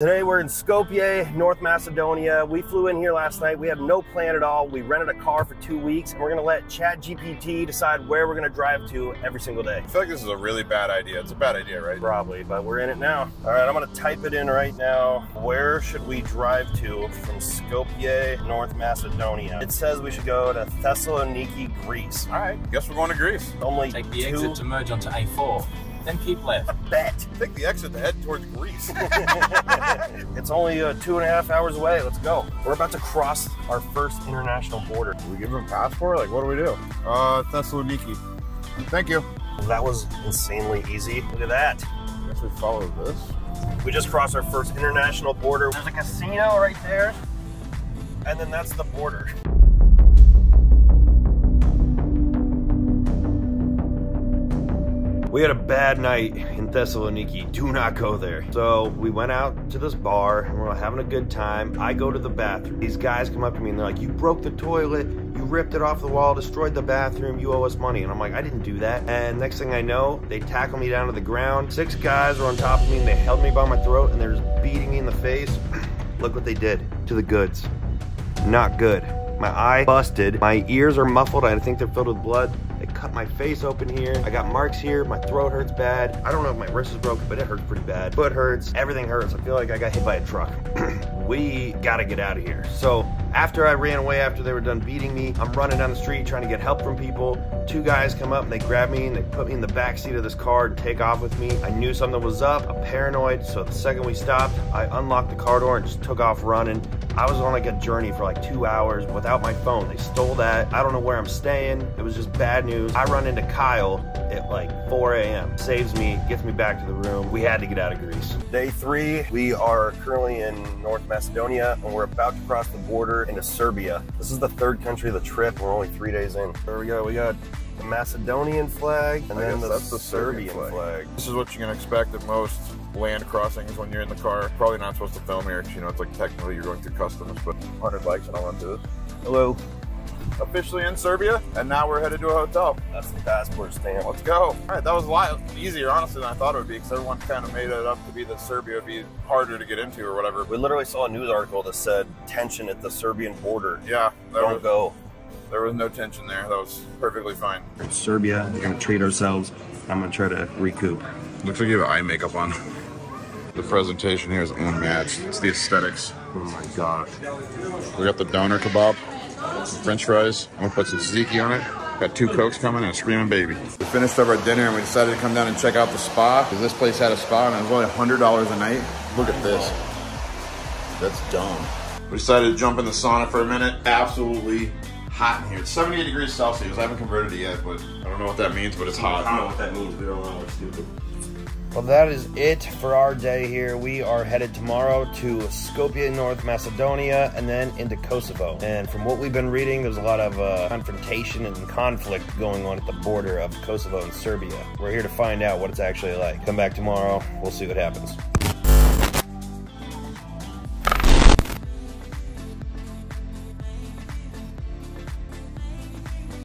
Today we're in Skopje, North Macedonia. We flew in here last night. We had no plan at all. We rented a car for 2 weeks, and we're gonna let ChatGPT decide where we're gonna drive to every single day. I feel like this is a really bad idea. It's a bad idea, right? Probably, but we're in it now. All right, I'm gonna type it in right now. Where should we drive to from Skopje, North Macedonia? It says we should go to Thessaloniki, Greece. All right, guess we're going to Greece. Only take the exit to merge onto A4. Then keep left. I bet. Take the exit to head towards Greece. It's only 2.5 hours away. Let's go. We're about to cross our first international border. Do we give them a passport? Like, what do we do? Thessaloniki. Thank you. That was insanely easy. Look at that. I guess we follow this. We just crossed our first international border. There's a casino right there. And then that's the border. We had a bad night in Thessaloniki. Do not go there. So we went out to this bar and we're having a good time. I go to the bathroom. These guys come up to me and they're like, you broke the toilet, you ripped it off the wall, destroyed the bathroom, you owe us money. And I'm like, I didn't do that. And next thing I know, they tackle me down to the ground. 6 guys were on top of me and they held me by my throat and they're just beating me in the face. Look what they did to the goods. Not good. My eye busted, my ears are muffled, I think they're filled with blood. They cut my face open here. I got marks here. My throat hurts bad. I don't know if my wrist is broken, but it hurts pretty bad. Foot hurts. Everything hurts. I feel like I got hit by a truck. We gotta get out of here. So after I ran away, after they were done beating me, I'm running down the street trying to get help from people. 2 guys come up and they grab me and they put me in the back seat of this car and take off with me. I knew something was up. I'm paranoid. So the second we stopped, I unlocked the car door and just took off running. I was on like a journey for like 2 hours without my phone. They stole that. I don't know where I'm staying. It was just bad news. I run into Kyle at like 4 a.m. Saves me, gets me back to the room. We had to get out of Greece. Day 3, we are currently in North Macedonia and we're about to cross the border into Serbia. This is the 3rd country of the trip. We're only 3 days in. There we go. We got the Macedonian flag and then that's the Serbian flag. This is what you're gonna expect at most land crossings when you're in the car. Probably not supposed to film here because, you know, it's like technically you're going through customs, but 100 likes and I'll undo it. Hello. Officially in Serbia, and now we're headed to a hotel. That's the passport stamp. Let's go. All right, that was a lot easier, honestly, than I thought it would be, because everyone kind of made it up to be that Serbia would be harder to get into or whatever. We literally saw a news article that said tension at the Serbian border. Yeah. Don't go. There was no tension there. That was perfectly fine. In Serbia, we're gonna treat ourselves. I'm gonna try to recoup. Looks like you have eye makeup on. The presentation here is unmatched. It's the aesthetics. Oh my gosh. We got the doner kebab, French fries. I'm gonna put some tzatziki on it. Got 2 Cokes coming and a screaming baby. We finished up our dinner and we decided to come down and check out the spa, because this place had a spa and it was only $100 a night. Look at this. That's dumb. We decided to jump in the sauna for a minute. Absolutely hot in here. It's 78 degrees Celsius. I haven't converted it yet, but I don't know what that means, but it's hot. I don't know what that means. We don't know. We're stupid. Well, that is it for our day here. We are headed tomorrow to Skopje, North Macedonia, and then into Kosovo. And from what we've been reading, there's a lot of confrontation and conflict going on at the border of Kosovo and Serbia. We're here to find out what it's actually like. Come back tomorrow. We'll see what happens.